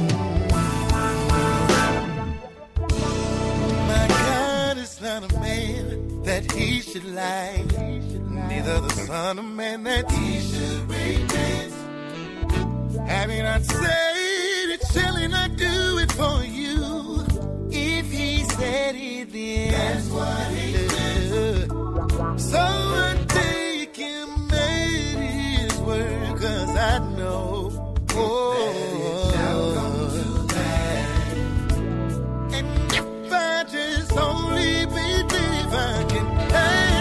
My God is not a man that he should lie, neither the son of man that he should repent. Have he not said it, shall he not do it for you? If he said it, then that's what he did. So I take him at his word, cause I know, oh, and if I just only believe I can die.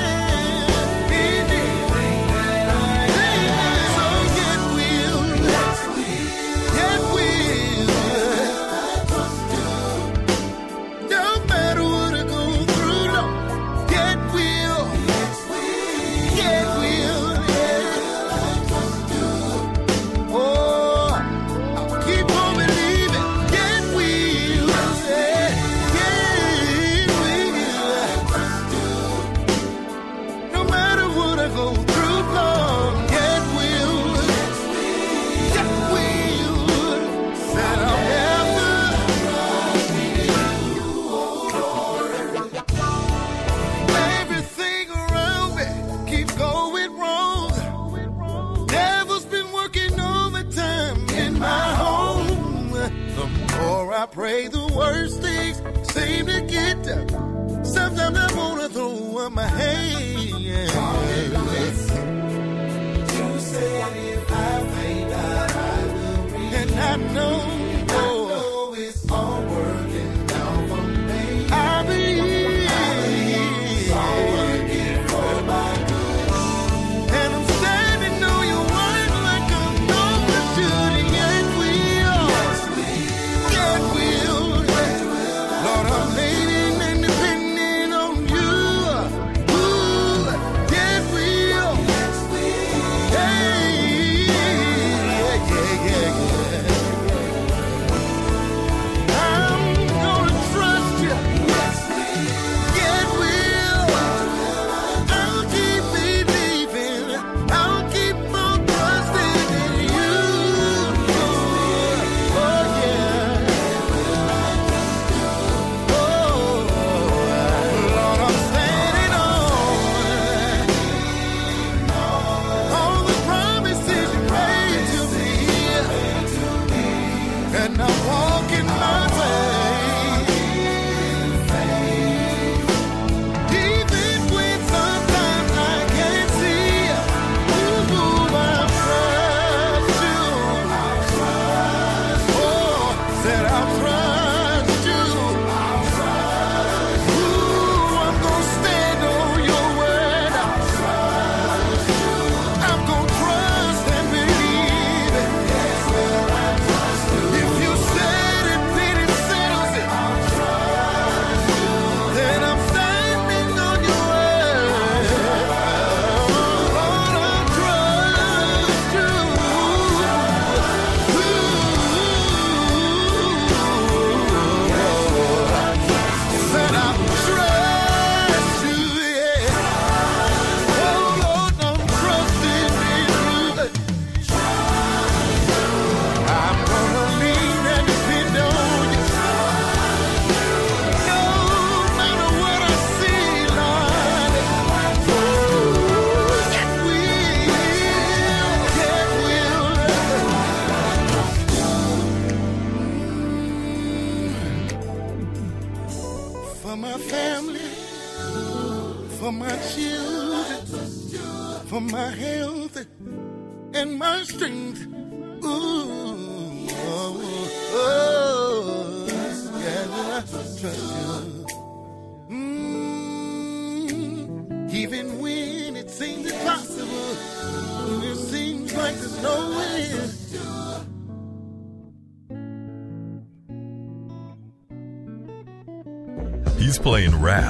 I pray the worst things seem to get done. Sometimes I wanna throw up my hands. You said if I faint, I will read. And I know, oh, I know it's all working out for me. I believe it's all working for my good. And I'm standing on your word like I'm going to do it.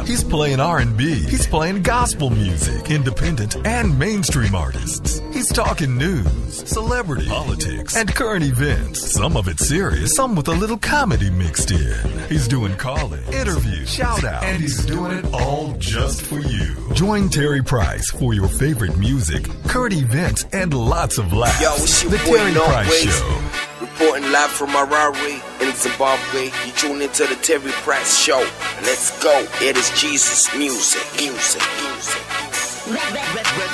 He's playing R&B. He's playing gospel music, independent and mainstream artists. He's talking news, celebrity, politics, and current events. Some of it serious, some with a little comedy mixed in. He's doing call-ins, interviews, shout-outs, and he's doing it all just for you. Join Terry Price for your favorite music, current events, and lots of laughs. Yo, it's your boy, The Terry Price Show. reporting live from Harare in Zimbabwe. You tune into the Terry Price Show. Let's go. It is Jesus music.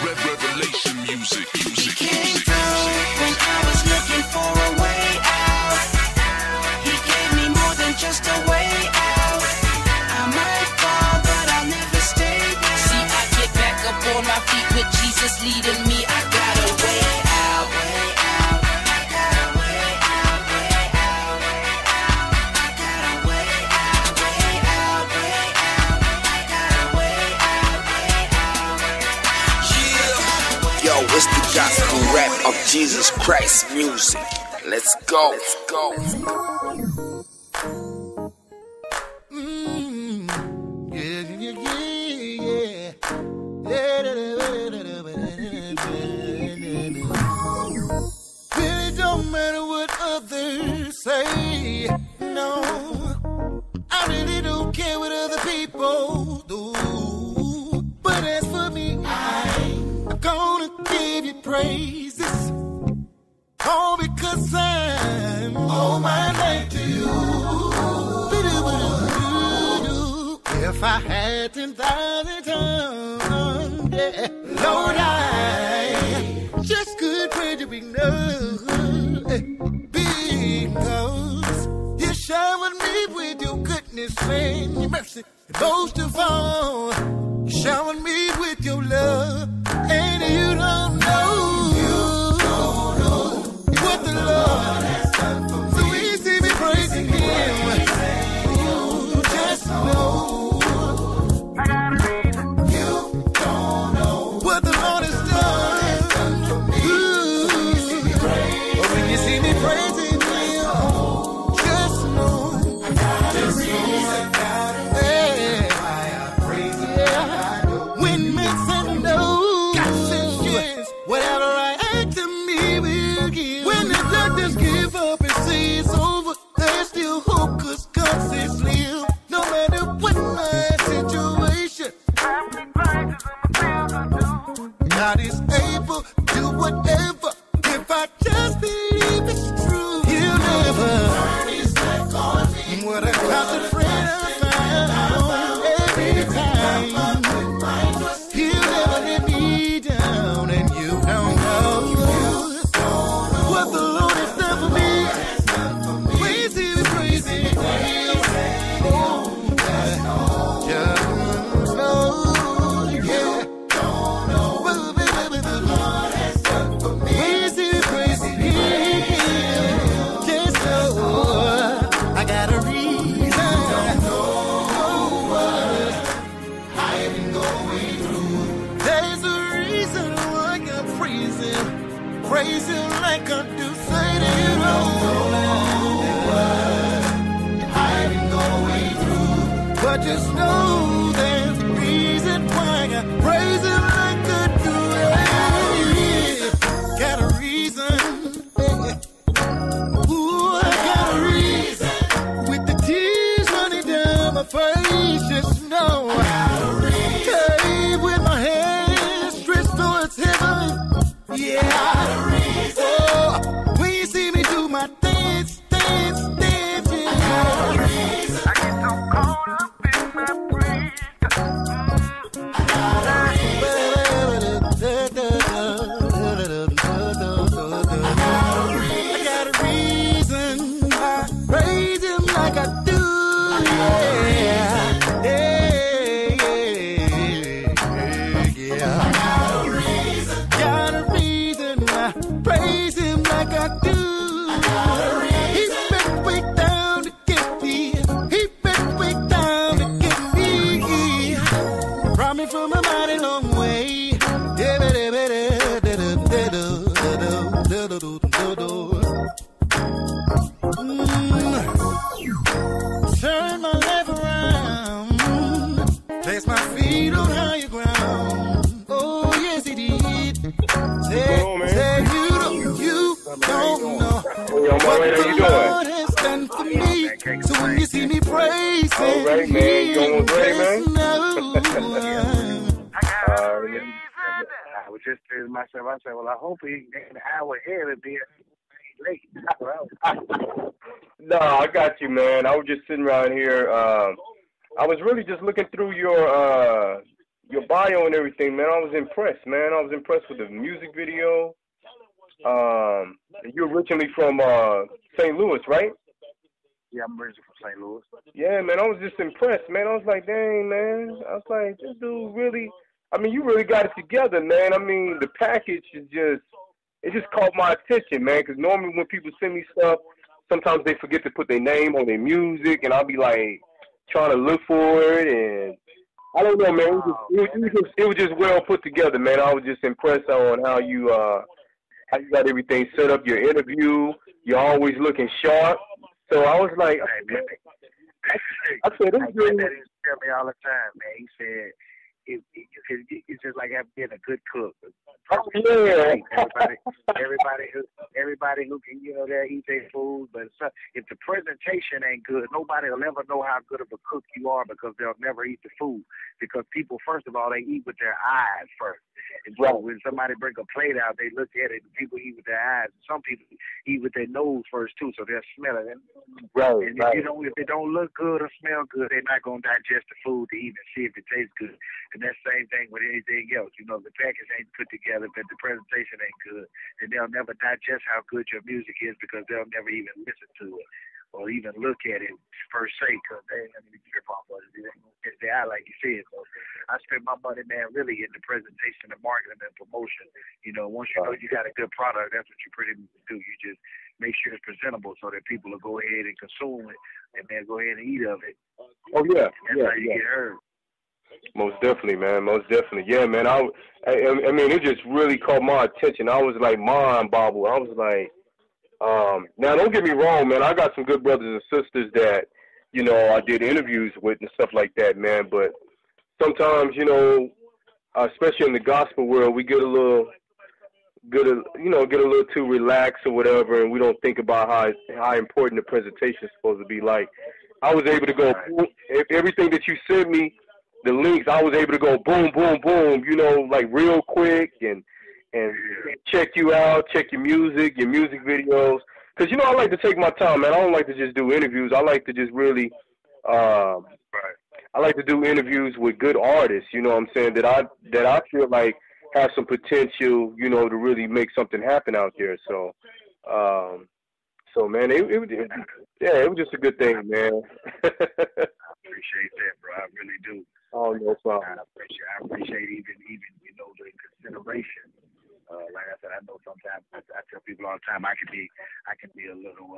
Revelation music. He came through when I was looking for a way out. He gave me more than just a way out. I might fall, but I'll never stay down. See, I get back up on my feet with Jesus leading me. I got a way out. I got a way out. I got a way out. I got a way out. Yo, it's the gospel rap of Jesus Christ music. Let's go. Really don't matter what others say, no. I really don't care what other people do. But as for me, I'm gonna give you praises. All because I'm all my life to you. If I had 10,000 times, yeah, Lord, I just could pray to be known. Because you showered me with your goodness and your mercy. Most of all, you showered me with your love. And you don't know, you don't know what the Lord has done for me. So we see me praising Him. You just know. God is able to do whatever, if I just believe it's true. He'll never turn his back on me. What a constant friend I found every time. He'll never let me down, and you don't know what the Lord has done for me. Praise Him, praise Him. Oh, just know. Just know there's a reason why I praise Him like I do. I got a reason. Ooh, I got a reason. With the tears running down my face, just know I got a reason. With my hands stretched towards heaven, yeah. I got a reason. Oh, when you see me do my dance, dance, yeah. I got a reason. I get so cold. I was just thinking to myself, I said, well, I hope he ain't an hour ahead and be late. No, I got you, man. I was just sitting around here. I was really just looking through your bio and everything, man. I was impressed, man. I was impressed with the music video. You're originally from St. Louis, right? Yeah, I'm originally from St. Louis. Yeah, man, I was just impressed, man. I was like, dang, man. I was like, this dude really, I mean, you really got it together, man. I mean, the package is just, it just caught my attention, man, because normally when people send me stuff, sometimes they forget to put their name on their music, and I'll be like trying to look for it, and I don't know, man. It was just well put together, man. I was just impressed on how you got everything set up. Your interview, you're always looking sharp. So I was like, hey, man, I said, this dude tell me all the time, man. He said, it's just like being a good cook. Oh, yeah. Everybody who can, you know, they eat their food. But if the presentation ain't good, nobody will ever know how good of a cook you are because they'll never eat the food. Because people, first of all, they eat with their eyes first. And so when somebody bring a plate out, they look at it, and people eat with their eyes. Some people eat with their nose first, too, so they'll smell it. And if they don't look good or smell good, they're not going to digest the food to even see if it tastes good. And that's the same thing with anything else. You know, if the package ain't put together, but the presentation ain't good, then they'll never digest how good your music is because they'll never even listen to it or even look at it per se, because they ain't going to trip off of it. It ain't going to get their eye, like you said. So I spend my money, man, really in the presentation, the marketing, and promotion. You know, once you know you got a good product, that's what you pretty much do. You just make sure it's presentable so that people will go ahead and consume it and then go ahead and eat of it. Oh, yeah. That's how you get heard. Most definitely, man. Most definitely. Yeah, man. I mean, it just really caught my attention. I was like mind-boggled. I was like, now, don't get me wrong, man. I got some good brothers and sisters that, you know, I did interviews with and stuff like that, man. But sometimes, you know, especially in the gospel world, we get a little too relaxed or whatever, and we don't think about how important the presentation is supposed to be. Like, I was able to go everything that you sent me, the links. I was able to go boom, boom, boom. You know, like real quick and check you out, check your music videos. Because, you know, I like to take my time, man. I don't like to just do interviews. I like to just really, I like to do interviews with good artists, you know what I'm saying, that I feel like have some potential, you know, to really make something happen out there. So, man, it was just a good thing, man. I appreciate that, bro. I really do. Oh, no problem. I appreciate even you know, the consideration. Like I said, I know sometimes I tell people all the time I can be a little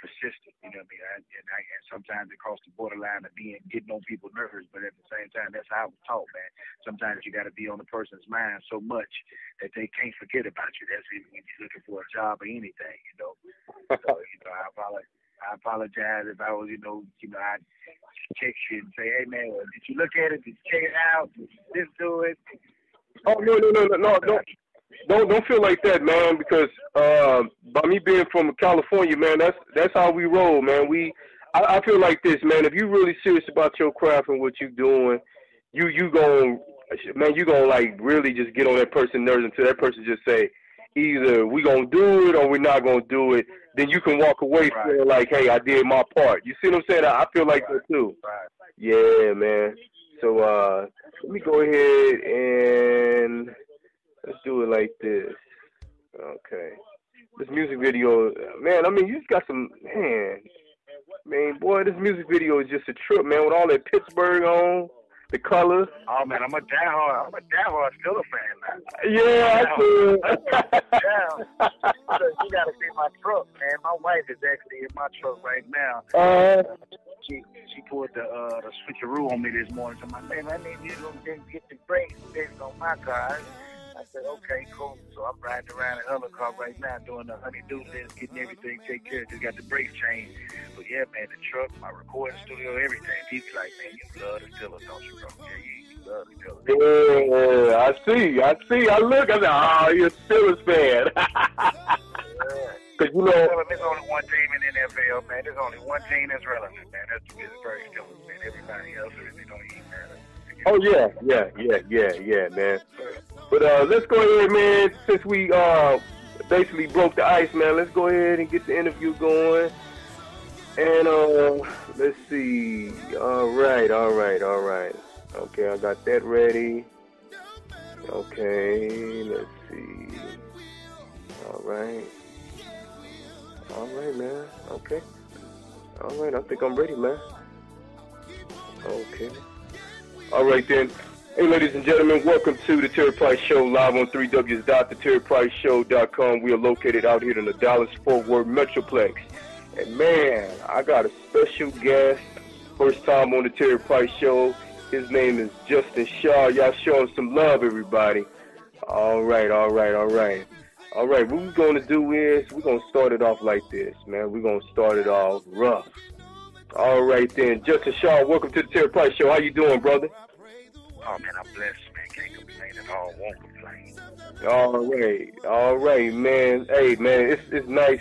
persistent. You know what I mean? And sometimes it crosses the borderline of getting on people's nerves. But at the same time, that's how I was taught, man. Sometimes you got to be on the person's mind so much that they can't forget about you. That's even when you're looking for a job or anything. You know. So you know, I apologize if I was, you know, I text you and say, hey, man, well, did you look at it? Did you check it out? Did you just do it? Oh, no, don't feel like that, man, because by me being from California, man, that's how we roll, man. I feel like this, man, if you're really serious about your craft and what you're doing, you gonna like really just get on that person's nerves until that person just say, either we're going to do it or we're not going to do it, then you can walk away feeling like, hey, I did my part. You see what I'm saying? I feel like that, too. Right. Yeah, man. So let me go ahead and let's do it like this. Okay. This music video, man, I mean, you just got some, man. Man, boy, this music video is just a trip, man, with all that Pittsburgh on. The colors. Oh, man, I'm a diehard Steelers fan now. Yeah, I do. You got to see my truck, man. My wife is actually in my truck right now. She pulled the switcheroo on me this morning. So I'm like, man, I need you to get the brakes fixed on my car. I said, okay, cool. So I'm riding around in her car right now doing the honey-do list, getting everything taken care of. Just got the brakes changed. But yeah, man, the truck, my recording studio, everything. People like, man, you love the Steelers, don't you, bro? Yeah, you love the Steelers. Yeah, I see. I look, I said, oh, you're a Steelers fan. Because, you know, there's only one team in the NFL, man. There's only one team that's relevant, man. That's the Pittsburgh Steelers, man. Everybody else, they don't even matter. Oh, yeah, man. But let's go ahead, man, since we basically broke the ice, man. Let's go ahead and get the interview going. And let's see. All right. Okay, I got that ready. Okay, let's see. All right, man. Okay. All right, I think I'm ready, man. Okay. All right, then. Hey, ladies and gentlemen, welcome to The Terry Price Show, live on 3Ws.TheTerryPriceShow.com. We are located out here in the Dallas Fort Worth Metroplex. And, man, I got a special guest, first time on The Terry Price Show. His name is Justin Shaw. Y'all show him some love, everybody. All right, what we're going to do is we're going to start it off like this, man. We're going to start it off rough. All right, then. Justin Shaw, welcome to The Terry Price Show. How you doing, brother? Oh, man, I'm blessed, man. Can't complain at all. Won't complain. All right, man. Hey, man, it's nice,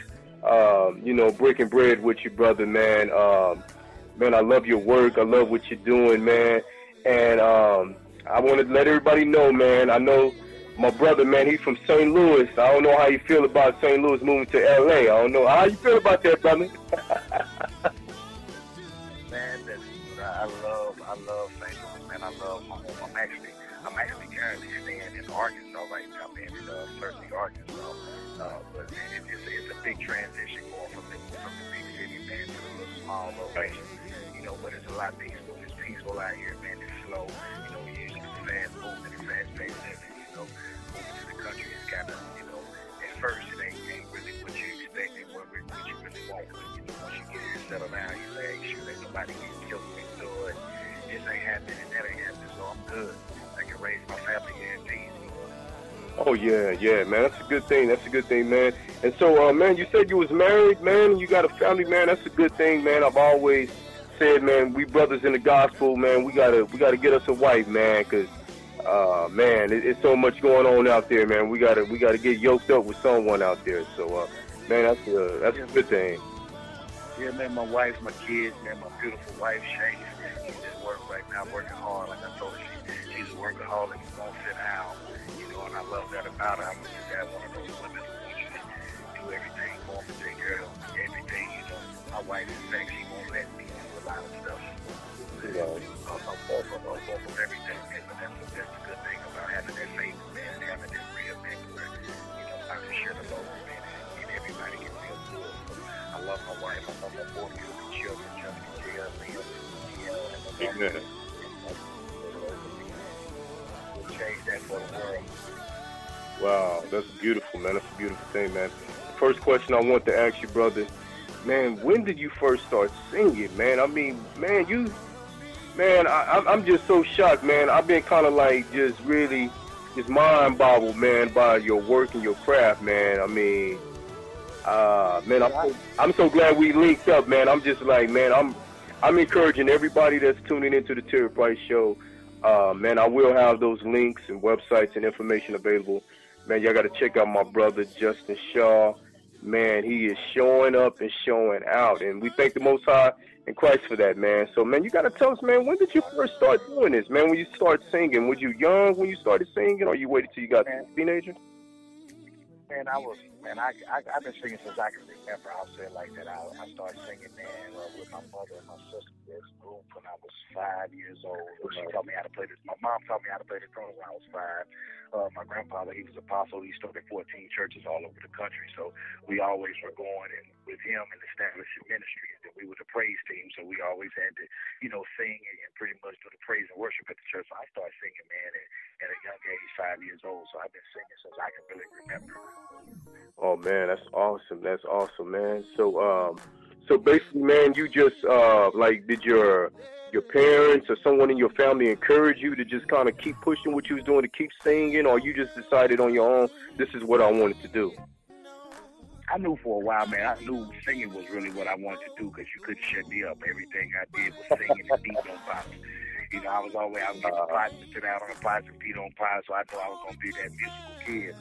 you know, breaking bread with you, brother, man. Man, I love your work. I love what you're doing, man. And I want to let everybody know, man, I know my brother, man, he's from St. Louis. I don't know how you feel about St. Louis moving to L.A. I don't know. How you feel about that, brother? Man, I love St. Louis, man. I love my home. I'm actually currently staying in Arkansas right now, man, in Searcy, Arkansas. But man, it's a big transition going from the big city, man, to the little small location. But it's a lot peaceful. It's peaceful out here, man. It's slow. You know, we're usually fast moving and fast paced living. You know, moving to the country is kind of, you know, at first it ain't really what you expected, what you really want. But you know, once you get here, settle down, you say, hey, shoot, ain't nobody getting killed next door. This ain't happening and that ain't happening, so I'm good. I can raise my family here in peace. Oh yeah, man. That's a good thing. That's a good thing, man. And so, man, you said you was married, man. And you got a family, man. That's a good thing, man. I've always said, man, we brothers in the gospel, man. We gotta get us a wife, man, cause man, it's so much going on out there, man. We gotta get yoked up with someone out there. So, man, that's a good thing. Yeah, man. My wife, my kids, man. My beautiful wife, Shane. She's at work right now, working hard. Like I told you, she's a workaholic. She won't sit down, you know. And I love that about her. I'm just that one of those women who do everything for me, take care of everything. You know, my wife, in fact, she won't let me. Lot of stuff. Off of everything, man. But that's the good thing about having that faith, man, having that real man where, you know, I can share the love, man, and everybody can feel good. I love my wife. I love my four beautiful children, Justin, J.L., Leah, and my mom. We'll change that for the world. Wow, that's beautiful, man. That's a beautiful thing, man. The first question I want to ask you, brother, man, when did you first start singing, man? I mean, man, I'm just so shocked, man. I've been kind of like just really just mind-boggled, man, by your work and your craft, man. I mean, man, I'm so glad we linked up, man. I'm just like, man, I'm encouraging everybody that's tuning into the Terry Price Show. Man, I will have those links and websites and information available. Man, y'all got to check out my brother, Justin Shaw. Man, he is showing up and showing out, and we thank the Most High and Christ for that, man. So, man, you got to tell us, man, when did you first start doing this, man, when you started singing? Were you young when you started singing, or you waited till you got a teenager? Man, I've been singing since I can remember. I'll say it like that. I started singing, man, with my mother and my sister in this group when I was 5 years old. She taught me how to play this. My mom taught me how to play the drums when I was 5. My grandfather, he was an apostle. He started 14 churches all over the country. So we always were going and with him and establishing ministry. And we were the praise team, so we always had to, you know, sing and pretty much do the praise and worship at the church. So I started singing, man, at a young age, 5 years old. So I've been singing since I can really remember. Oh man, that's awesome. That's awesome, man. So, so basically, man, you just like, did your parents or someone in your family encourage you to just kind of keep pushing what you was doing, to keep singing, or you just decided on your own, this is what I wanted to do? I knew for a while, man. I knew singing was really what I wanted to do, because you couldn't shut me up. Everything I did was singing and beat on box. You know, I was getting pies and sit out on the pies and feed on pies, so I knew I was going to be that musical kid.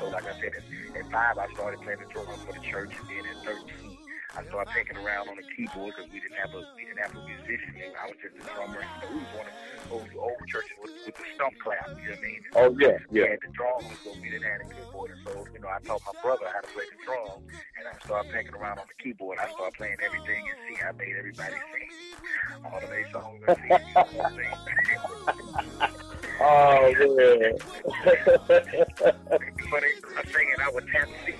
So like I said, at 5, I started playing the drums for the church, and then at 13, I so I take it around on the keyboard because we didn't have a musician. I was just a drummer. You know, we was one of those old churches with the stump clap. You know what I mean? Oh yeah, yeah. We had the drums, so we didn't have a keyboard. And so you know, I taught my brother how to play the drum, and I started taking around on the keyboard. I started playing everything and see. I made everybody sing all of their songs. And oh yeah. But I sang it. I would tap C.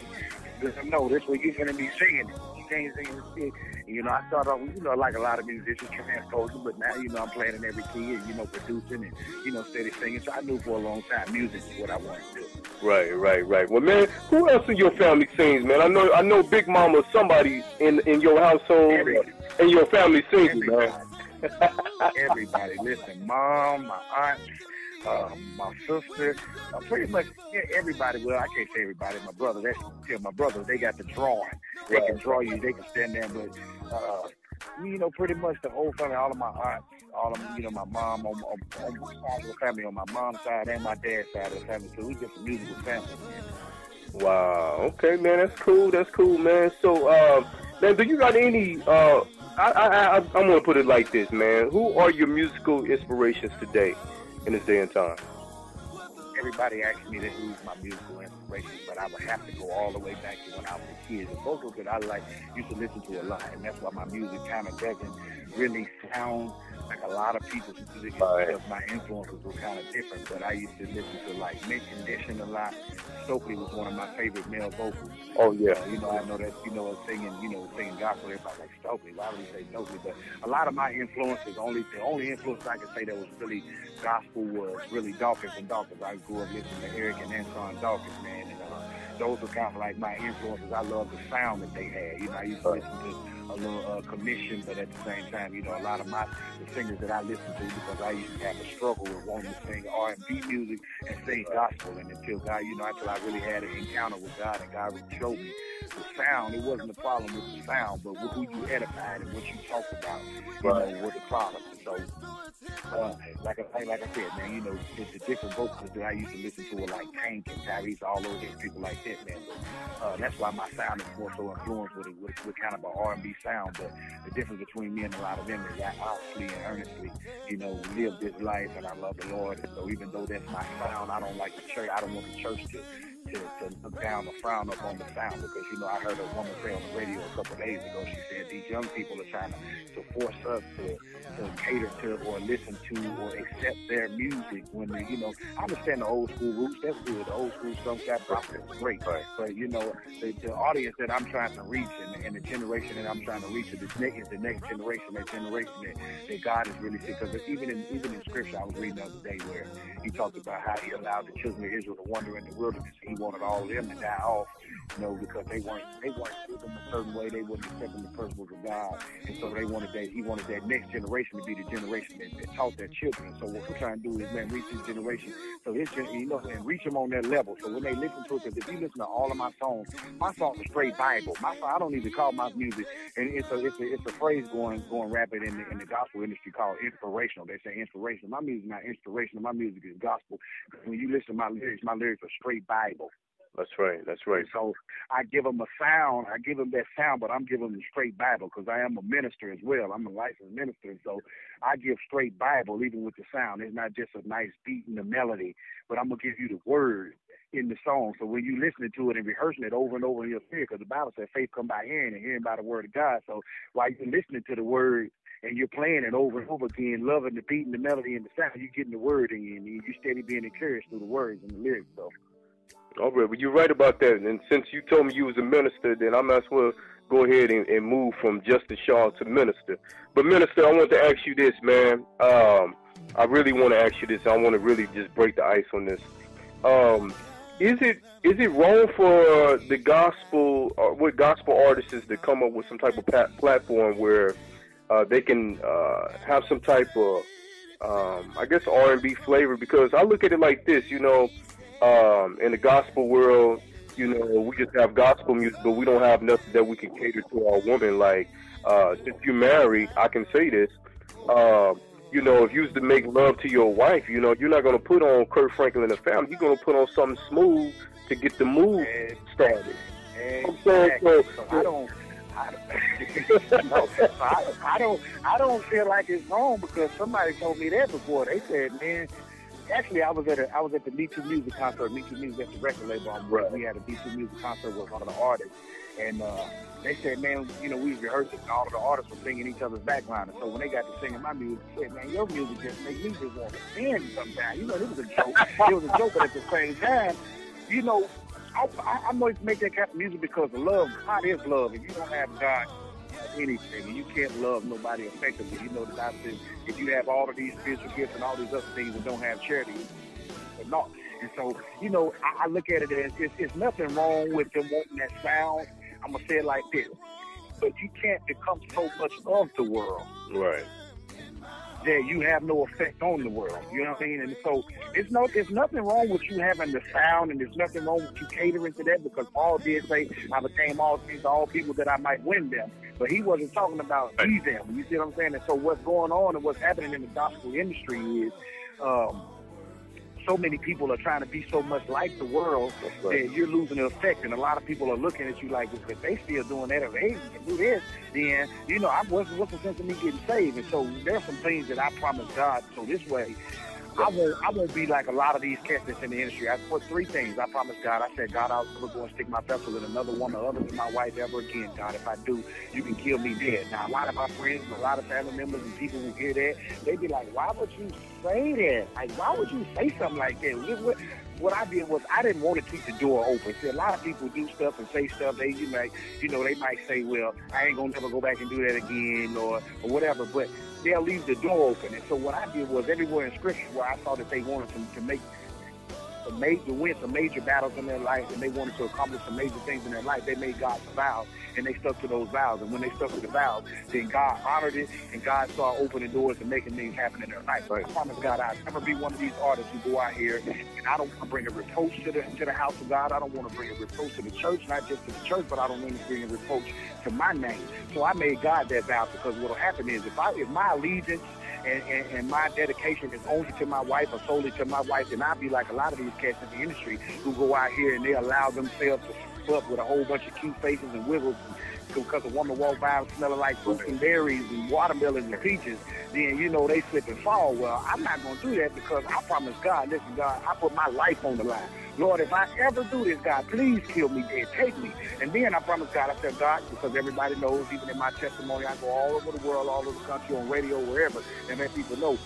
No, this way you're gonna be singing. You can't sing this shit. You know, I started off, you know, like a lot of musicians, transposing, but now, you know, I'm playing in every key and, you know, producing and, you know, steady singing. So I knew for a long time music is what I wanted to do. Right. Well, man, who else in your family sings, man? I know Big Mama, somebody in your household, in your family sings, man. Everybody, listen, Mom, my aunt. My sister, pretty much everybody. Well, I can't say everybody. My brother, they got the drawing. They can draw you. They can stand there. But you know, pretty much the whole family, all of my aunts, all of you know, my mom on the family on my mom's side and my dad's side of the family. So we just a musical family. Wow. Okay, man. That's cool. Man. So, man, do you got any? I'm gonna put it like this, man. Who are your musical inspirations today? In this day and time, everybody asks me who's my musical inspiration, but I would have to go all the way back to when I was a kid. The vocals that I used to listen to a lot, and that's why my music kind of doesn't really sound like a lot of people's music because my influences were kind of different. But I used to listen to like Mint Condition a lot. Stokely was one of my favorite male vocals. Oh yeah, you know I know that singing gospel. Everybody like Stokely. Why would you say Stokely? But a lot of my influences, the only influence I could say that was really gospel was really Dawkins and Dawkins. I grew up listening to Eric and Anton Dawkins, man, and those were kind of like my influences. I love the sound that they had. You know, I used to listen to a little Commission, but at the same time, you know, a lot of the singers that I listened to because I used to have a struggle with wanting to sing R&B music and sing gospel, and until I really had an encounter with God and God really showed me the sound. It wasn't the problem with the sound, but who you edified and what you talked about, you know, was the problem. So, like I said, man, you know, the different vocals that I used to listen to were like Tank and Tyrese, all those different people like that, man. But, that's why my sound is more so influenced with kind of an R&B sound. But the difference between me and a lot of them is that I honestly and earnestly, you know, live this life, and I love the Lord. And so even though that's my sound, I don't like the church. I don't want the church to look down or frown up on the sound, because you know I heard a woman say on the radio a couple of days ago, she said these young people are trying to force us to cater to or listen to or accept their music when they, you know, I understand the old school roots, that's good, the old school stuff got popular, great, but you know the audience that I'm trying to reach and the generation that I'm trying to reach is the next generation, that generation that God is really sick of. Even in scripture I was reading the other day where he talked about how he allowed the children of Israel to wander in the wilderness. He wanted all of them to die off, you know, because they weren't living a certain way. They wouldn't accept the principles of God, and so he wanted that next generation to be the generation that taught their children. So what we're trying to do is, man, reach this generation, so his, you know, and reach them on their level. So when they listen to it, because if you listen to all of my songs are straight Bible. I don't even call my music, and it's a phrase going rapid in the gospel industry called inspirational. They say inspirational. My music is not inspirational. My music is gospel. When you listen to my lyrics are straight Bible. That's right. So I give them a sound. I give them that sound, but I'm giving them straight Bible because I am a minister as well. I'm a licensed minister, and so I give straight Bible even with the sound. It's not just a nice beat and a melody, but I'm going to give you the word in the song. So when you listening to it and rehearsing it over and over in your spirit, because the Bible says faith come by hearing and hearing by the word of God. So while you're listening to the word, and you're playing it over and over again, loving the beat and the melody and the sound, you're getting the word in, and you're steady being encouraged through the words and the lyrics. So. All right, well, you're right about that. And since you told me you was a minister, then I might as well go ahead and move from Justin Shaw to minister. But minister, I want to ask you this, man. I really want to ask you this. I want to really just break the ice on this. Is it wrong for the gospel with gospel artists to come up with some type of platform where they can have some type of I guess R&B flavor? Because I look at it like this, you know. In the gospel world, you know, we just have gospel music, but we don't have nothing that we can cater to our woman. Like, since you married, I can say this, you know, if you used to make love to your wife, you know, you're not going to put on Kirk Franklin and the family. You're going to put on something smooth to get the move started. Exactly. So I don't No, I don't feel like it's wrong because somebody told me that before. They said, man, actually I was at the Me Too Music concert. Me Too Music at the record label. We had a Me Too Music concert with one of the artists, and they said, man, you know, we rehearsed and all of the artists were singing each other's backline. And so when they got to singing my music, they said, man, your music just makes me just want to sing sometimes. You know, this was a joke. It was a joke, but at the same time, you know, I'm going to make that kind of music because of love. God is love. If you don't have God, anything, you can't love nobody effectively. You know, the Bible says if you have all of these spiritual gifts and all these other things and don't have charity, it's not. And so, you know, I look at it as it's nothing wrong with them wanting that sound. I'm gonna say it like this, but you can't become so much of the world, right? That you have no effect on the world. You know what I mean? And so it's nothing wrong with you having the sound, and there's nothing wrong with you catering to that, because Paul did say, I became all things to all people that I might win them. But he wasn't talking about me them. You see what I'm saying? And so what's going on and what's happening in the gospel industry is so many people are trying to be so much like the world that you're losing the effect. And a lot of people are looking at you like, if they still doing that, if they can do this, then, you know, what's the sense of me getting saved? And so there's some things that I promise God. So this way, I won't be like a lot of these cats that's in the industry. I put three things. I promised God. I said, God, I'll never go and stick my vessel in another one or other than my wife ever again. God, if I do, you can kill me dead. Now, a lot of my friends, a lot of family members and people who hear that, they be like, why would you say that? Like, why would you say something like that? What I did was I didn't want to keep the door open. See, a lot of people do stuff and say stuff. They might say, well, I ain't going to never go back and do that again or whatever, but they'll leave the door open. And so what I did was everywhere in Scripture where I saw that they wanted to win some major battles in their life and they wanted to accomplish some major things in their life, they made God's vows and they stuck to those vows. And when they stuck to the vows, then God honored it and God saw opening doors and making things happen in their life. Right. I promise God I'll never be one of these artists who go out here and I don't want to bring a reproach to the house of God. I don't want to bring a reproach to the church, not just to the church, but I don't want to bring a reproach to my name. So I made God that vow because what will happen is if my allegiance and my dedication is only to my wife or solely to my wife, then I'll be like a lot of these cats in the industry who go out here and they allow themselves to fuck with a whole bunch of cute faces and wiggles because a woman walked by and smelling like fruits and berries and watermelons and peaches, then, you know, they slip and fall. Well, I'm not going to do that because I promise God, listen, God, I put my life on the line. Lord, if I ever do this, God, please kill me dead, take me. And then I promise God, I said, God, because everybody knows, even in my testimony, I go all over the world, all over the country, on radio, wherever, and let people know.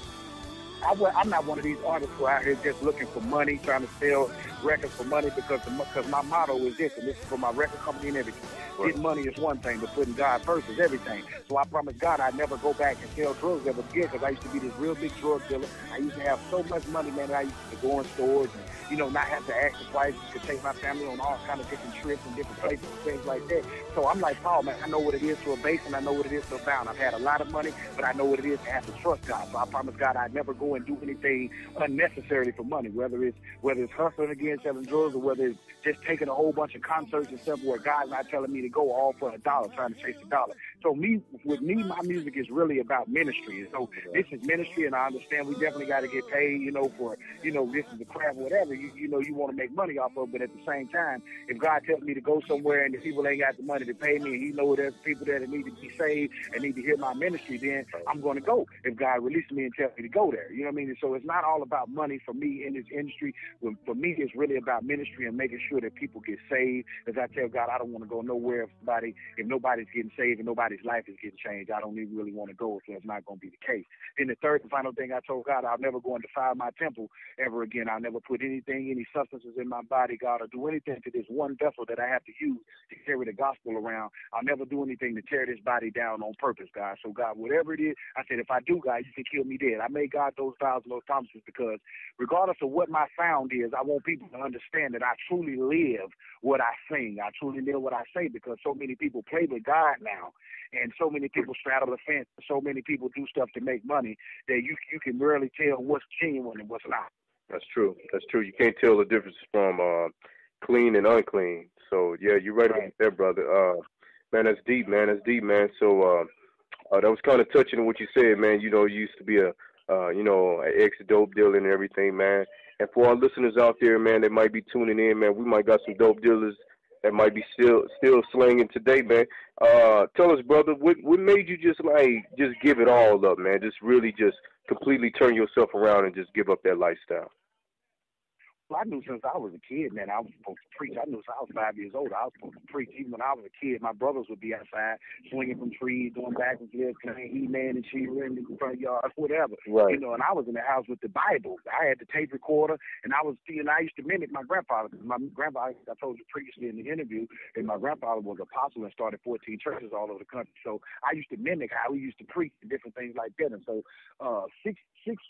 I'm not one of these artists who are out here just looking for money, trying to sell records for money, because my motto is this, and this is for my record company and everything. Right. Getting money is one thing, but putting God first is everything. So I promise God I'd never go back and sell drugs ever again, because I used to be this real big drug dealer. I used to have so much money, man, that I used to go in stores and, you know, not have to ask twice. I could take my family on all kind of different trips and different places and things like that. So I'm like, Paul, man, I know what it is to abase and I know what it is to abound. I've had a lot of money, but I know what it is to have to trust God. So I promise God I'd never go and do anything unnecessary for money, whether it's hustling again, selling drugs, or whether it's just taking a whole bunch of concerts and stuff where God's not telling me to go all for a dollar, trying to chase a dollar. So my music is really about ministry. And so this is ministry, and I understand we definitely got to get paid, you know, for, you know, this is a craft, whatever, you know, you want to make money off of. But at the same time, if God tells me to go somewhere and the people ain't got the money to pay me, and He knows there's people that need to be saved and need to hear my ministry, then I'm going to go if God releases me and tells me to go there. You know what I mean? And so it's not all about money for me in this industry. For me, it's really about ministry and making sure that people get saved. As I tell God, I don't want to go nowhere if nobody's getting saved and nobody's life is getting changed. I don't even really want to go if that's not going to be the case. Then the third and final thing I told God, I'll never go and defile my temple ever again. I'll never put anything, any substances in my body, God, or do anything to this one vessel that I have to use to carry the gospel around. I'll never do anything to tear this body down on purpose, God. So, God, whatever it is, I said, if I do, God, you can kill me dead. I made God those vows and those promises because regardless of what my sound is, I want people to understand that I truly live what I sing. I truly live what I say because so many people play with God now. And so many people straddle the fence. So many people do stuff to make money that you can rarely tell what's genuine and what's not. That's true. That's true. You can't tell the difference from clean and unclean. So, yeah, you're right on there, brother. Man, that's deep, man. That's deep, man. So that was kind of touching on what you said, man. You know, you used to be an ex-dope dealer and everything, man. And for our listeners out there, man, that might be tuning in, man, we might got some dope dealers that might be still slinging today, man. Tell us, brother, what made you just give it all up, man? Just really just completely turn yourself around and just give up that lifestyle. Well, I knew since I was a kid, man, I was supposed to preach. I knew since I was 5 years old, I was supposed to preach. Even when I was a kid, my brothers would be outside swinging from trees, going back and forth, playing He-Man and She-Ra in the front yard, whatever. Right. You know, and I was in the house with the Bible. I had the tape recorder, and I used to mimic my grandfather. My grandfather, I told you previously in the interview, that my grandfather was an apostle and started 14 churches all over the country. So I used to mimic how he used to preach and different things like that. And so 6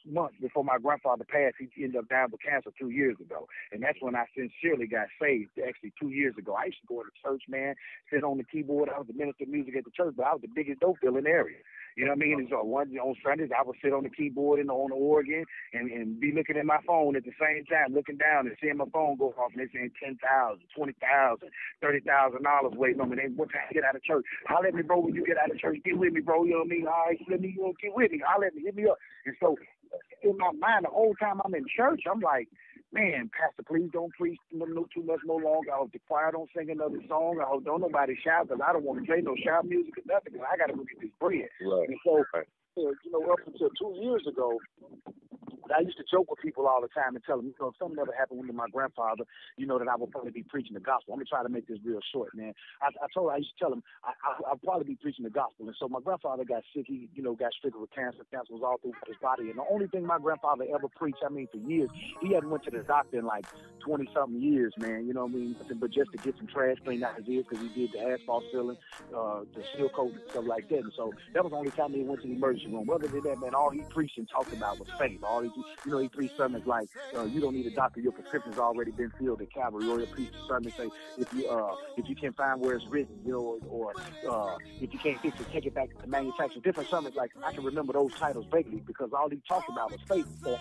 months before my grandfather passed, he ended up dying with cancer 2 years ago. And that's when I sincerely got saved, actually 2 years ago. I used to go to church, man, sit on the keyboard. I was the minister of music at the church, but I was the biggest dope dealer in the area. You know what I mean? And so on Sundays, I would sit on the keyboard and on the organ and be looking at my phone at the same time, looking down and seeing my phone go off, and they saying $10,000, $20,000, $30,000 waiting on me. They, what time you get out of church? Holler at me, bro, when you get out of church. Get with me, bro. You know what I mean? All right, let me, you know, get with me. Holler at me, hit me up. And so in my mind, the whole time I'm in church, I'm like, man, Pastor, please don't preach too much no longer. I hope the choir don't sing another song. I hope don't nobody shout, because I don't want to play no shout music or nothing, because I got to go get this bread. Right. And so, you know, up until 2 years ago, I used to joke with people all the time and tell them, you know, if something ever happened to my grandfather, you know, that I would probably be preaching the gospel. I'm going to try to make this real short, man. I used to tell him I'd probably be preaching the gospel. And so my grandfather got sick. He, you know, got stricken with cancer. Cancer was all throughout his body. And the only thing my grandfather ever preached, I mean, for years, he hadn't went to the doctor in like 20-something years, man. You know what I mean? But just to get some trash cleaned out his ears, because he did the asphalt sealing, the seal coat and stuff like that. And so that was the only time he went to the emergency room. Other than that, man, all he preached and talked about was faith. All he, you know, he preached sermons like, you don't need a doctor, your prescription's already been filled at Calvary. Or he preached a sermon say, if you can't find where it's written, you know, or if you can't fix it, take it back to the manufacturer. Different sermons, like, I can remember those titles vaguely because all he talked about was faith. So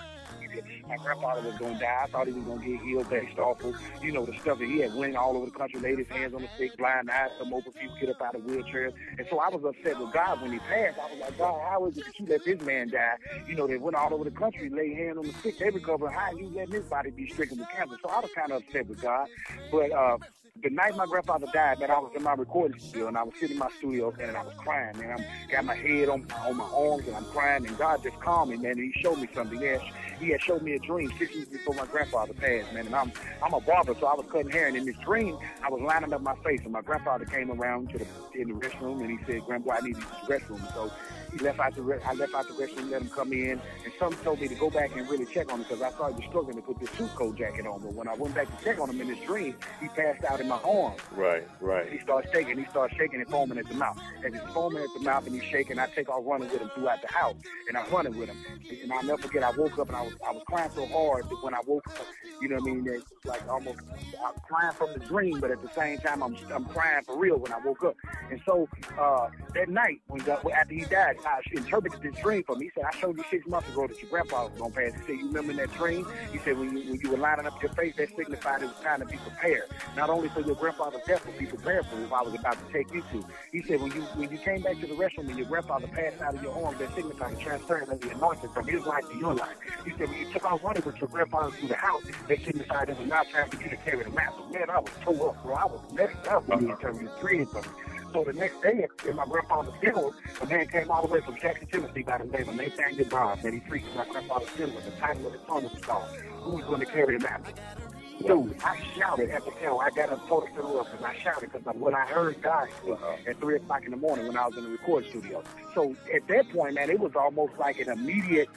my grandfather was going to die. I thought he was going to get healed based off of, you know, the stuff that he had went all over the country, laid his hands on the stick, blind eyes, some open people get up out of wheelchairs. And so I was upset with God when he passed. I was like, God, how is it that you let this man die? You know, they went all over the country, laid hands on the stick, they recovered. How you let his body be stricken with cancer? So I was kind of upset with God. But the night my grandfather died, man, I was in my recording studio, and I was sitting in my studio, man, and I was crying, man. I got my head on my arms, and I'm crying, and God just calmed me, man, and he showed me something. He had showed me a dream 6 weeks before my grandfather passed, man, and I'm a barber, so I was cutting hair, and in this dream, I was lining up my face, and my grandfather came around in the restroom, and he said, Grandpa, I need you to use the restroom. So he I left out the restroom, let him come in, and something told me to go back and really check on him, because I started struggling to put this suit coat jacket on, but when I went back to check on him in this dream, he passed out in my arms. Right. He starts shaking and foaming at the mouth. As he's foaming at the mouth and he's shaking, I take off running with him throughout the house, and I'm running with him, and I'll never forget, I woke up and I was crying so hard that when I woke up, you know what I mean, that like almost I'm crying from the dream, but at the same time I'm crying for real when I woke up. And so that night after he died, I interpreted this dream for me. He said, I showed you 6 months ago that your grandpa was gonna pass. He said, you remember in that dream? He said, when you were lining up your face, that signified it was time to be prepared. Not only for your grandfather's death, but be prepared for what I was about to take you to. He said, when you came back to the restroom and your grandfather passed out of your arms, that signified transferring of the anointing from his life to your life. He said, when you took out running with your grandfather through the house, they signified it was not time for you to carry the mantle. Man, I was tore up, bro. I was messed up when you were telling me the dream for me. So the next day, in my grandfather's funeral, a man came all the way from Jackson, Tennessee by the name of Nathan Bob, and he preached my grandfather's funeral. The title of the song was called, Who's Going to Carry the Mantle? Dude, I shouted at the funeral. I got up, told the funeral up, and I shouted because when I heard God at 3 o'clock in the morning when I was in the recording studio. So at that point, man, it was almost like an immediate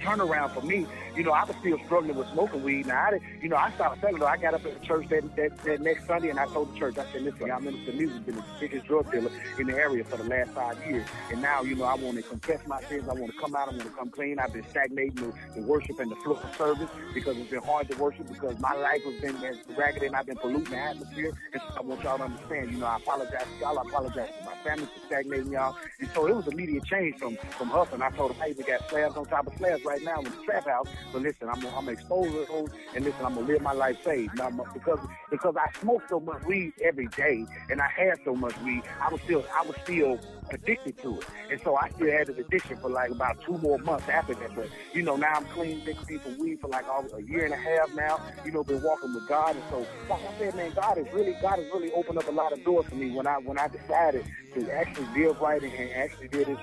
turnaround for me. You know, I was still struggling with smoking weed. Now, I started selling it. I got up at the church that next Sunday, and I told the church, I said, listen, y'all minister of music, been the biggest drug dealer in the area for the last 5 years. And now, you know, I want to confess my sins. I want to come out. I want to come clean. I've been stagnating the worship and the flow of service because it's been hard to worship because my life has been as ragged and I've been polluting the atmosphere. And so I want y'all to understand, you know, I apologize to y'all. I apologize to my family for stagnating y'all. And so it was immediate change from us. And I told them, hey, we got slabs on top of slabs right now in the trap house. But listen, I'm going to expose it, and listen, I'm going to live my life saved. Now, because because I smoked so much weed every day and I had so much weed, I was still addicted to it. And so I still had an addiction for like about 2 more months after that. But, you know, now I'm clean, been clean from weed for like a year and a half now, you know, been walking with God. And so, like I said, man, God has really opened up a lot of doors for me when I decided to actually live right and actually live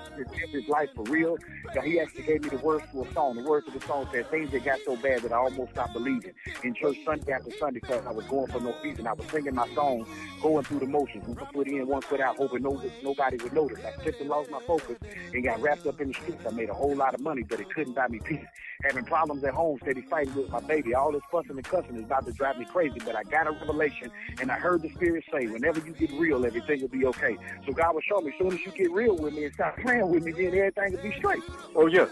his life for real. So he actually gave me the words to a song. The words to the song said, "Things that got so bad that I almost stopped believing." In church Sunday after Sunday, because I was going for no reason. I was singing my song, going through the motions. One foot in, one foot out, hoping nobody would notice. I just lost my focus and got wrapped up in the streets. I made a whole lot of money, but it couldn't buy me peace. Having problems at home, steady fighting with my baby. All this fussing and cussing is about to drive me crazy, but I got a revelation, and I heard the Spirit say, whenever you get real, everything will be okay. So God will show me, as soon as you get real with me and stop playing with me, then everything will be straight. Oh, yeah,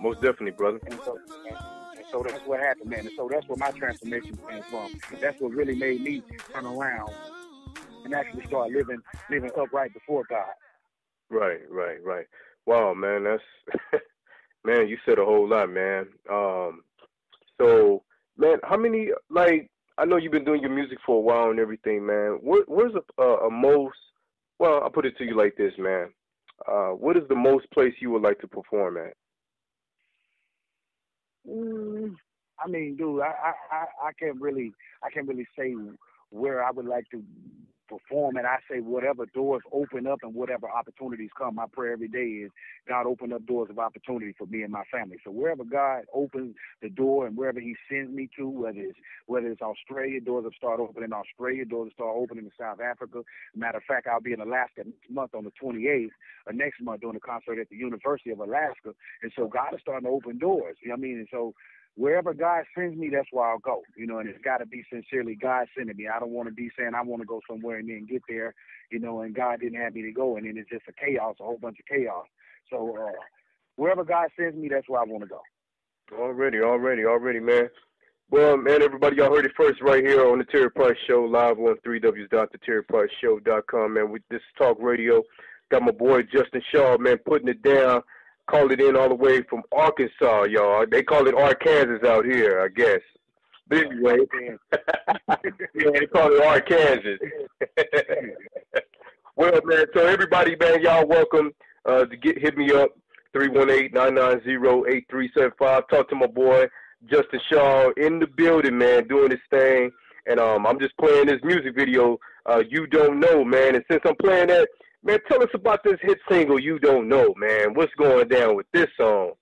most definitely, brother. So that's what happened, man. And so that's where my transformation came from. That's what really made me turn around and actually start living upright before God. Right. Wow, man, that's man, you said a whole lot, man. So, man, how many, like, I know you've been doing your music for a while and everything, man. Where's a most, well, I'll put it to you like this, man. What is the most place you would like to perform at? I mean, dude, I can't really say where I would like to perform, and I say whatever doors open up and whatever opportunities come. My prayer every day is God open up doors of opportunity for me and my family. So wherever God opens the door and wherever he sends me to, whether it's Australia, doors will start opening in Australia, doors will start opening in South Africa. Matter of fact, I'll be in Alaska next month on the 28th or next month doing a concert at the University of Alaska. And so God is starting to open doors. You know what I mean? And so wherever God sends me, that's where I'll go, you know, and it's got to be sincerely God sending me. I don't want to be saying I want to go somewhere and then get there, you know, and God didn't have me to go, and then it's just a whole bunch of chaos. So wherever God sends me, that's where I want to go. Already, man. Well, man, everybody, y'all heard it first right here on The Terry Price Show, live on 3Ws.TheTerryPriceShow.com, man. With this talk radio, got my boy Justin Shaw, man, putting it down. Call it in all the way from Arkansas, y'all. They call it Arkansas out here, I guess. But anyway, yeah, they call it Arkansas. Well, man, so everybody, man, y'all welcome to hit me up, 318-990-8375. Talk to my boy, Justin Shaw, in the building, man, doing his thing. And I'm just playing this music video, You Don't Know, man. And since I'm playing that, man, tell us about this hit single, You Don't Know, man. What's going down with this song?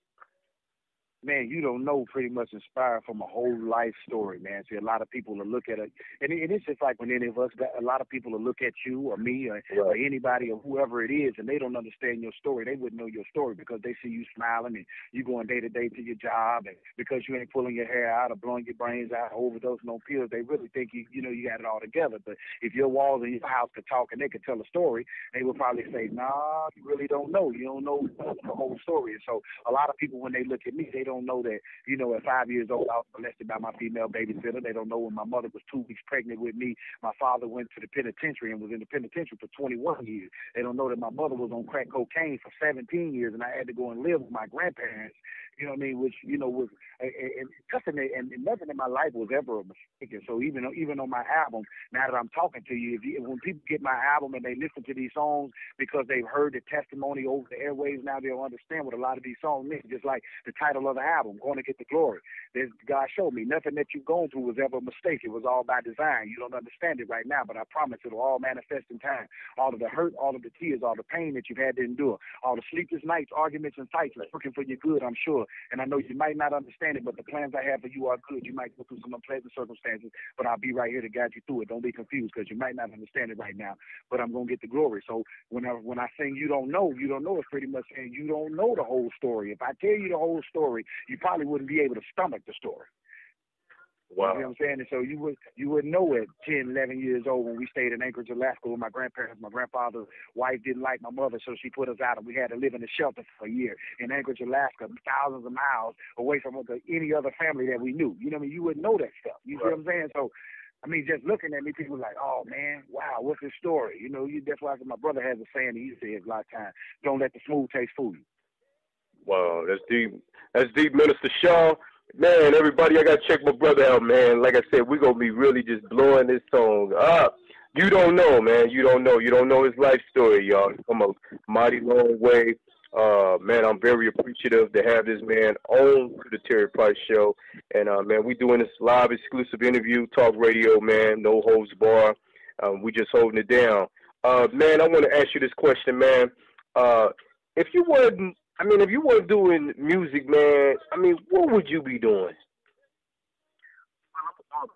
Man, You Don't Know pretty much inspired from a whole life story, man. See, a lot of people will look at it, and it's just like when any of us, a lot of people will look at you or me or anybody or whoever it is, and they don't understand your story. They wouldn't know your story because they see you smiling and you going day to day to your job, and because you ain't pulling your hair out or blowing your brains out or overdosing on pills, they really think you know you got it all together. But if your walls in your house could talk and they could tell a story, they would probably say, nah, you really don't know. You don't know the whole story. And so a lot of people, when they look at me, they don't know that, you know, at 5 years old, I was molested by my female babysitter. They don't know when my mother was 2 weeks pregnant with me. My father went to the penitentiary and was in the penitentiary for 21 years. They don't know that my mother was on crack cocaine for 17 years, and I had to go and live with my grandparents, you know what I mean, which, you know, was and nothing in my life was ever a mistake. And so even on my album, now that I'm talking to you, when people get my album and they listen to these songs because they've heard the testimony over the airwaves, now they'll understand what a lot of these songs mean. Just like the title of the album, Going to Get the Glory. God showed me nothing that you've gone through was ever a mistake. It was all by design. You don't understand it right now, but I promise it'll all manifest in time. All of the hurt, all of the tears, all the pain that you've had to endure, all the sleepless nights, arguments, and fights, working for your good, I'm sure. And I know you might not understand it, but the plans I have for you are good. You might go through some unpleasant circumstances, but I'll be right here to guide you through it. Don't be confused, because you might not understand it right now, but I'm going to get the glory. So when I sing You Don't Know, it's pretty much saying you don't know the whole story. If I tell you the whole story, you probably wouldn't be able to stomach the story. Wow. You know what I'm saying? And so you wouldn't know at 10, 11 years old when we stayed in Anchorage, Alaska with my grandparents. My grandfather's wife didn't like my mother, so she put us out, and we had to live in a shelter for a year in Anchorage, Alaska, thousands of miles away from any other family that we knew. You know what I mean? You wouldn't know that stuff. You see what I'm saying? So, I mean, just looking at me, people are like, oh, man, wow, what's his story? You know, that's why my brother has a saying he says a lot of times, don't let the smooth taste fool you. Wow, that's deep. That's deep, Minister Shaw. Man, everybody, I got to check my brother out, man. Like I said, we're going to be really just blowing this song up. You don't know, man. You don't know. You don't know his life story, y'all. He's come a mighty long way. Man, I'm very appreciative to have this man on to the Terry Price Show. And, man, we're doing this live exclusive interview, talk radio, man, no holds bar. We just holding it down. Man, I want to ask you this question, man. If you weren't, I mean, if you weren't doing music, man, I mean, what would you be doing?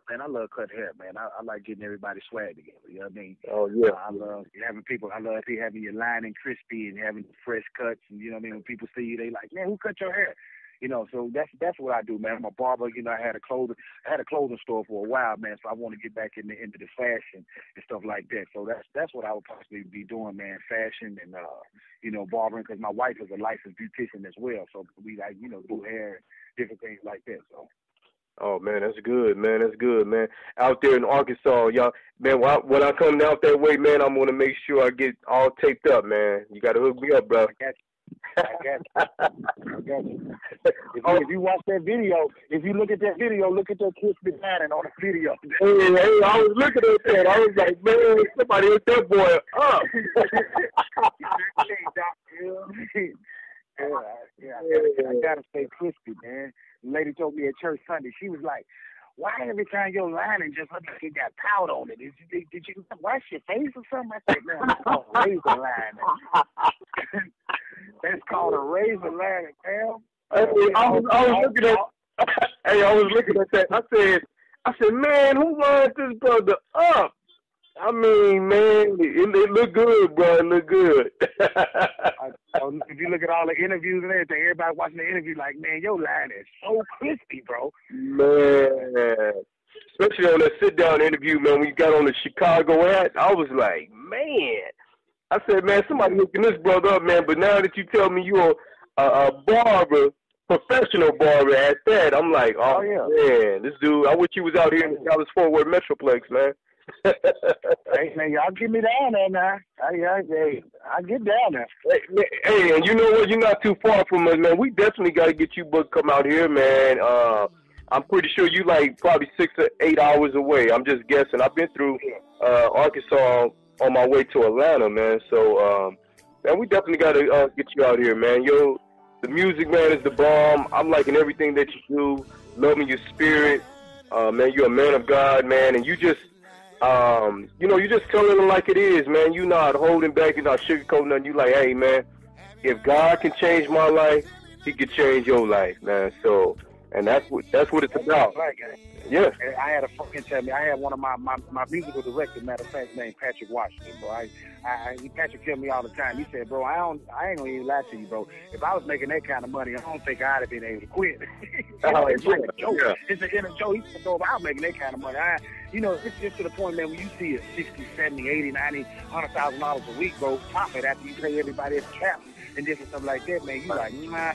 Man, I love cut hair, man. I like getting everybody swag together. You know what I mean? Oh, yeah. I love having people. I love having your line and crispy and having fresh cuts. And you know what I mean? When people see you, they like, man, who cut your hair? You know, so that's what I do, man. I'm a barber. You know, I had a clothing store for a while, man. So I want to get back into the fashion and stuff like that. So that's what I would possibly be doing, man. Fashion and you know, barbering, because my wife is a licensed beautician as well. So we like, you know, do hair and different things like that. So. Oh, man, that's good, man. That's good, man. Out there in Arkansas, y'all, man, when I come out that way, man, I'm going to make sure I get all taped up, man. You got to hook me up, bro. I got you. If you watch that video, if you look at that video, look at that kid behind on the video. Hey, I was looking at that. I was like, man, somebody hit that boy up. I gotta stay crispy, man. The lady told me at church Sunday, she was like, why every time your lining just look like it got powder on it? Did you wash your face or something? I said, man, that's called a razor lining. That's called a razor lining, pal. I was looking at that. I said, man, who lined this brother up? I mean, man, it look good, bro. It look good. If you look at all the interviews and everything, everybody watching the interview like, man, your line is so crispy, bro. Man. Especially on that sit-down interview, man, when you got on the Chicago ad, I was like, man. I said, man, somebody hooking this brother up, man. But now that you tell me you're a barber, professional barber at that, I'm like, oh, yeah. Man, this dude, I wish he was out here in the Dallas Fort Worth Metroplex, man. Hey, man, y'all get me down there now. I get down there. Hey, and you know what? You're not too far from us, man. We definitely got to get you booked. Come out here, man. I'm pretty sure you like probably 6 or 8 hours away. I'm just guessing. I've been through Arkansas on my way to Atlanta, man. So, man, we definitely got to get you out here, man. Yo, the music, man, is the bomb. I'm liking everything that you do. Loving your spirit. Man, you're a man of God, man, and you just you know, you just telling them like it is, man. You not holding back, you not sugarcoating nothing. You like, hey, man, if God can change my life, He can change your life, man. So, and that's what it's about. Yeah. I had a fucking tell me. I had one of my musical director, matter of fact, named Patrick Washington, bro. Patrick tell me all the time. He said, bro, I ain't gonna even lie to you, bro. If I was making that kind of money, I don't think I'd have been able to quit. It's like a joke. Yeah. It's an inner joke. He said, bro, if I was making that kind of money, you know, it's just to the point, man, when you see a 60, 70, 80, 90, $100,000 a week, bro, profit after you pay everybody at the cap and different stuff like that, man, you like, nah.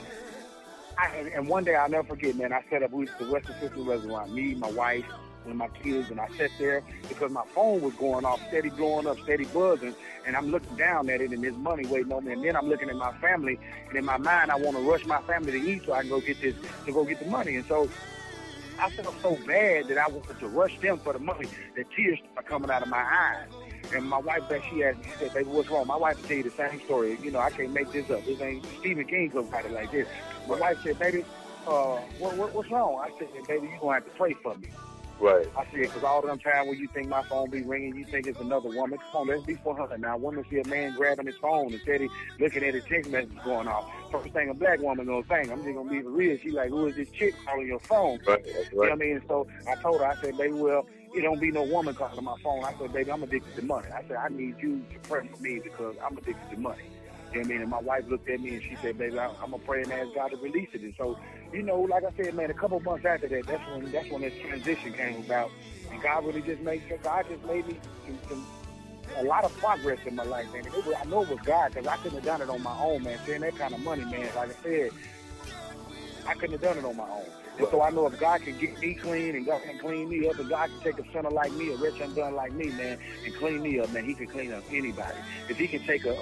And one day I'll never forget, man, I set up the Western Hills Restaurant, me, my wife, one of my kids, and I sat there because my phone was going off, steady blowing up, steady buzzing, and I'm looking down at it and there's money waiting on me, and then I'm looking at my family, and in my mind I want to rush my family to eat so I can go get the money. And so I felt so bad that I wanted to rush them for the money that tears are coming out of my eyes. And my wife, she asked me, she said, baby, what's wrong? My wife will tell you the same story. You know, I can't make this up. This ain't Stephen King going to write it like this. My wife said, baby, what's wrong? I said, baby, you're going to have to pray for me. Right. I said, because all the time when you think my phone be ringing, you think it's another woman. Come on, let's be 400. Now, a woman see a man grabbing his phone and steady looking at his text message going off. First thing a black woman going to think, I'm just going to be real. She like, who is this chick calling your phone? Right. That's right. You know what I mean? So I told her, I said, baby, well, it don't be no woman calling my phone. I said, baby, I'm addicted to money. I said, I need you to pray for me because I'm addicted to money. You know what I mean? And my wife looked at me and she said, baby, I'm going to pray and ask God to release it. And so, you know, like I said, man, a couple months after that, that's when this transition came about. And God really just made sure, God just made me a lot of progress in my life, man. I know it was God because I couldn't have done it on my own, man. Seeing that kind of money, man, like I said, I couldn't have done it on my own. And so I know if God can get me clean and God can clean me up, and God can take a sinner like me, a wretch undone like me, man, and clean me up, man, he can clean up anybody. If he can take a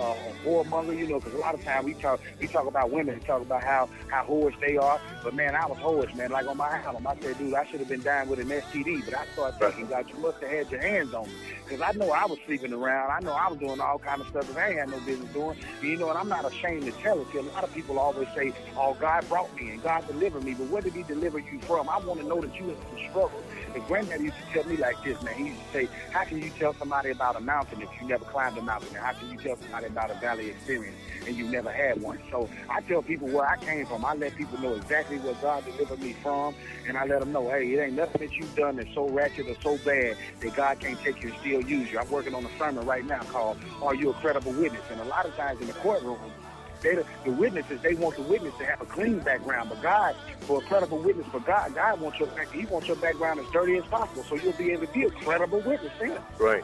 whoremonger, you know, because a lot of times we talk about women, we talk about how whorish they are, but, man, I was whorish, man. Like on my album, I said, dude, I should have been dying with an STD, but I started thinking, God, you must have had your hands on me, because I know I was sleeping around. I know I was doing all kind of stuff that I ain't had no business doing. You know, and I'm not ashamed to tell it. A lot of people always say, oh, God brought me and God delivered me, but where did he deliver you from? I want to know that you had some struggle. And Granddad used to tell me like this, man. He used to say, how can you tell somebody about a mountain if you never climbed a mountain? And how can you tell somebody about a valley experience and you never had one? So I tell people where I came from. I let people know exactly where God delivered me from, and I let them know, hey, it ain't nothing that you've done that's so ratchet or so bad that God can't take you and still use you. I'm working on a sermon right now called, Are You a Credible Witness? And a lot of times in the courtroom, the witnesses, they want the witness to have a clean background, but God, for a credible witness, for God wants your background. He wants your background as dirty as possible, so you'll be able to be a credible witness. Yeah. Right.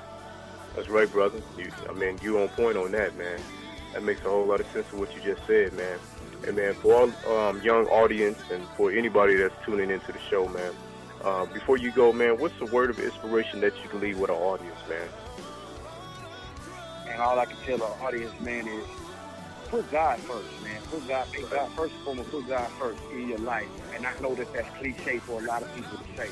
That's right, brother. You on point on that, man. That makes a whole lot of sense of what you just said, man. And, man, for our young audience and for anybody that's tuning into the show, man, before you go, man, what's the word of inspiration that you can leave with our audience, man? And all I can tell our audience, man, is put God first, man. Put God first and foremost. Put God first in your life. And I know that that's cliche for a lot of people to say.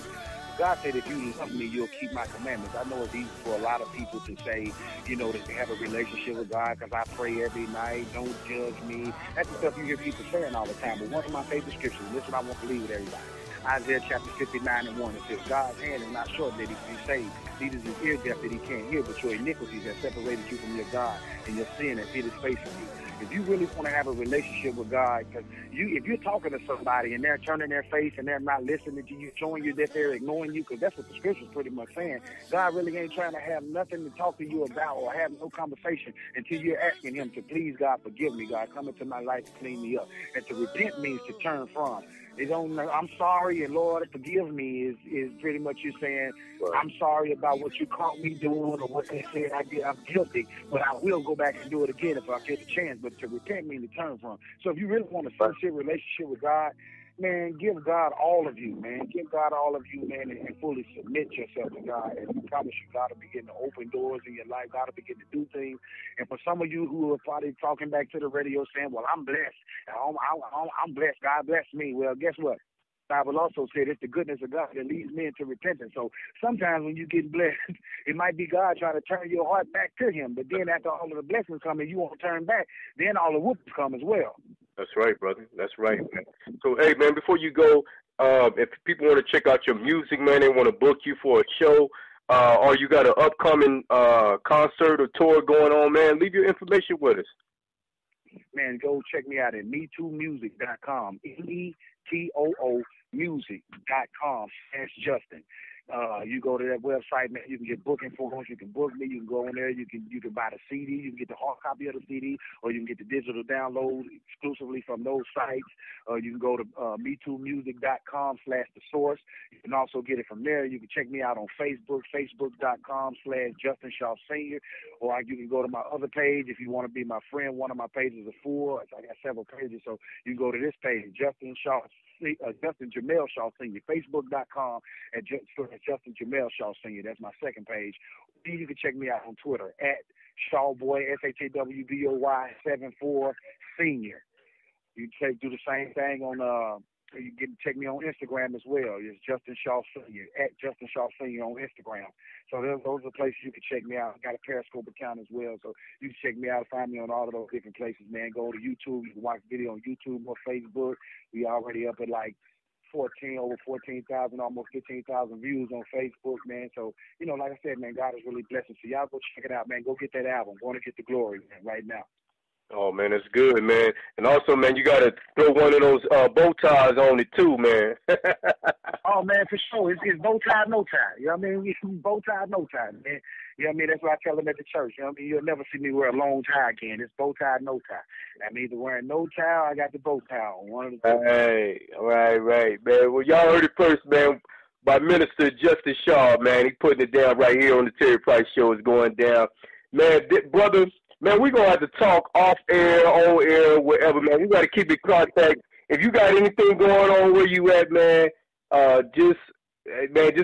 God said, if you love me, you'll keep my commandments. I know it's easy for a lot of people to say, you know, that they have a relationship with God because I pray every night, don't judge me. That's the stuff you hear people saying all the time. But one of my favorite scriptures, and this is what I want to leave with everybody. Isaiah chapter 59:1, it says, God's hand is not short that he can save, neither is his ear deaf that he can't hear, but your iniquities have separated you from your God, and your sin has hid his face from you. If you really want to have a relationship with God, because if you're talking to somebody and they're turning their face and they're not listening to you, showing you that they're ignoring you, because that's what the scripture's pretty much saying. God really ain't trying to have nothing to talk to you about or have no conversation until you're asking him to, please, God, forgive me, God, come into my life and clean me up. And to repent means to turn from. I'm sorry, and Lord, forgive me is pretty much you saying, I'm sorry about what you caught me doing or what they said I did. I'm guilty, but I will go back and do it again if I get the chance. But to repent means to turn from. So if you really want a sincere relationship with God, man, give God all of you, man. Give God all of you, man, and fully submit yourself to God. And I promise you, God will begin to open doors in your life. God will begin to do things. And for some of you who are probably talking back to the radio saying, well, I'm blessed. I'm blessed. God bless me. Well, guess what? The Bible also said it's the goodness of God that leads men to repentance. So sometimes when you get blessed, it might be God trying to turn your heart back to him. But then after all of the blessings come and you won't turn back, then all the whoops come as well. That's right, brother. That's right, man. So, hey, man, before you go, if people want to check out your music, man, they want to book you for a show, or you got an upcoming concert or tour going on, man, leave your information with us. Man, go check me out at metoomusic.com, metoomusic.com/Justin. You go to that website, man, you can get booking for us, you can book me, you can go in there, you can buy the CD, you can get the hard copy of the CD, or you can get the digital download exclusively from those sites. You can go to metoomusic.com/thesource. You can also get it from there. You can check me out on Facebook, facebook.com/Justin Shaw Sr. Or you can go to my other page if you want to be my friend. One of my pages are full. I got several pages, so you can go to this page, Justin Jamel Shaw Sr., facebook.com at Justin Jamel Shaw Sr. That's my second page. You can check me out on Twitter at Shawboy, SHAWBOY 74 Senior. You can do the same thing on you can check me on Instagram as well. It's Justin Shaw Sr. at Justin Shaw Sr. on Instagram. So those are the places you can check me out. I got a Periscope account as well, so you can check me out, find me on all of those different places, man. Go to YouTube. You can watch video on YouTube or Facebook. We already up at like over 14,000, almost 15,000 views on Facebook, man. So, you know, like I said, man, God is really blessing. So y'all go check it out, man. Go get that album. Going to Get the Glory, man, right now. Oh, man, that's good, man. And also, man, you got to throw one of those bow ties on it, too, man. Oh, man, for sure. It's bow tie, no tie. You know what I mean? Bow tie, no tie, man. You know what I mean? That's what I tell them at the church. You know what I mean? You'll never see me wear a long tie again. It's bow tie, no tie. I'm either wearing no tie or I got the bow tie on. One of the two. Hey, right, man. Well, y'all heard it first, man, by Minister Justin Shaw, man. He's putting it down right here on the Terry Price Show. It's going down. Man, brother, man, we're going to have to talk off air, on air, wherever, man. We got to keep in contact if you got anything going on where you at, man, just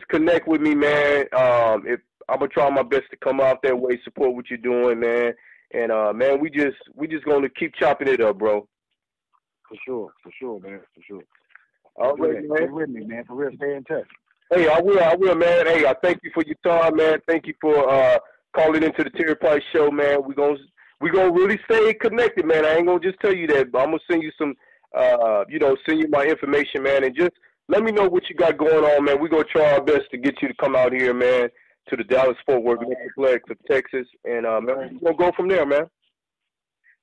connect with me, man. If I'm gonna try my best to come out that way, support what you're doing, man. And man, we just gonna keep chopping it up, bro. For sure, man, for sure. All right, man. Stay with me, man. For real, stay in touch. Hey, I will, man. Hey, I thank you for your time, man. Thank you for calling into the Terry Price Show, man. We gonna really stay connected, man. I ain't gonna just tell you that, but I'm gonna send you some, send you my information, man, and just let me know what you got going on, man. We're going to try our best to get you to come out here, man, to the Dallas Fort Worth Metroplex of Texas. And, man, we're going to go from there, man.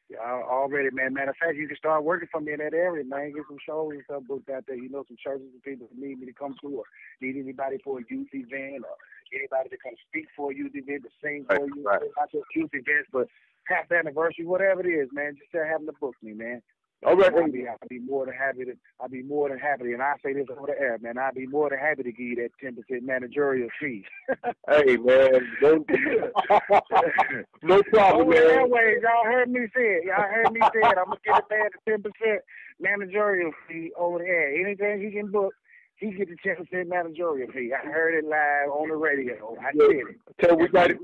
Yeah, already, man. Matter of fact, you can start working for me in that area, man. Get some shows and stuff booked out there. You know, some churches and people that need me to come through or need anybody for a youth event or anybody to come speak for a youth event, to sing for you. Right. Not just youth events, but half anniversary, whatever it is, man. Just start having to book me, man. All right. I'll be more than happy, and I say this over the air, man. I'll be more than happy to give you that 10% managerial fee. Hey, man, no problem, man. Airways, y'all heard me say it. I'm gonna get a man a 10% managerial fee over the air. Anything he can book, he get the 10% managerial fee. I heard it live on the radio. I said it. So we got it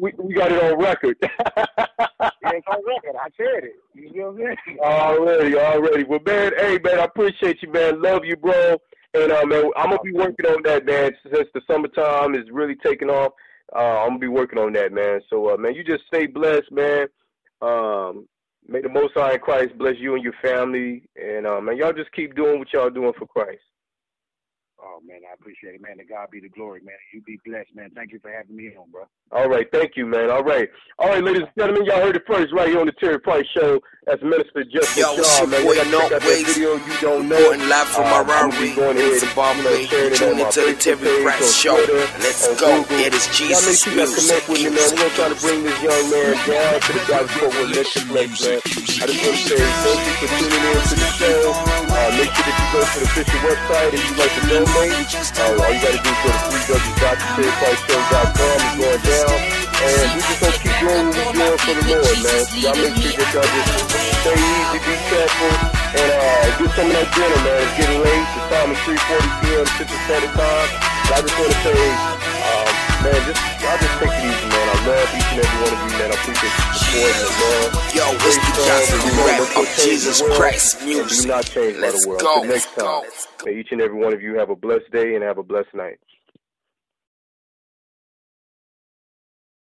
on record. It's on record. I said it. You know what I'm saying? Already. Well, man, hey, man, I appreciate you, man. Love you, bro. And, man, I'm going to be working on that, man, since the summertime is really taking off. I'm going to be working on that, man. So, man, you just stay blessed, man. May the Most High in Christ bless you and your family. And, man, y'all just keep doing what y'all doing for Christ. Oh, man, I appreciate it, man. To God be the glory, man. You be blessed, man. Thank you for having me on, bro. All right. Thank you, man. All right, ladies and gentlemen, y'all heard it first right here on the Terry Price Show. That's Minister Justin Shaw, man. Y'all check out that video. You don't know. Live from Harare, Zimbabwe. Tune into the Terry Price Show. Let's go. It is Jesus. Y'all make sure you connect with me, man. We're going to try to bring this young man down to the God's Fort Worth Metroplex, man. I just want to say thank you for tuning in to the show. Make sure that you go to the official website if you'd like to donate. All you got to do is go to 3Ws.TheTerryPriceShow.com and go down. And we just going to keep doing what we're doing for the Lord, man. Y'all make sure that y'all just stay easy, be careful, and get some of that dinner, man. It's getting late. The time is 3:40 p.m. Central Standard Time. But I just want to say, man, y'all just take it easy, man. I love each and every one of you, man. I appreciate your support and love. Yo, it's the Johnson rap of Jesus Christ music. Do not change by the world. Till next time. May each and every one of you have a blessed day and have a blessed night.